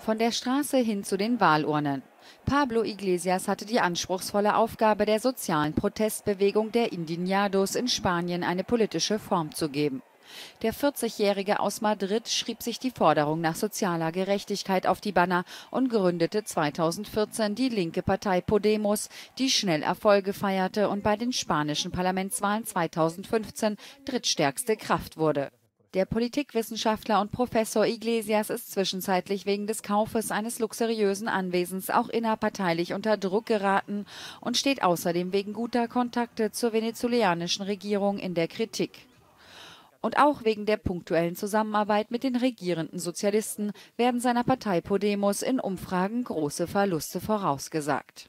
Von der Straße hin zu den Wahlurnen. Pablo Iglesias hatte die anspruchsvolle Aufgabe, der sozialen Protestbewegung der Indignados in Spanien eine politische Form zu geben. Der 40-Jährige aus Madrid schrieb sich die Forderung nach sozialer Gerechtigkeit auf die Banner und gründete 2014 die linke Partei Podemos, die schnell Erfolge feierte und bei den spanischen Parlamentswahlen 2015 drittstärkste Kraft wurde. Der Politikwissenschaftler und Professor Iglesias ist zwischenzeitlich wegen des Kaufes eines luxuriösen Anwesens auch innerparteilich unter Druck geraten und steht außerdem wegen guter Kontakte zur venezolanischen Regierung in der Kritik. Und auch wegen der punktuellen Zusammenarbeit mit den regierenden Sozialisten werden seiner Partei Podemos in Umfragen große Verluste vorausgesagt.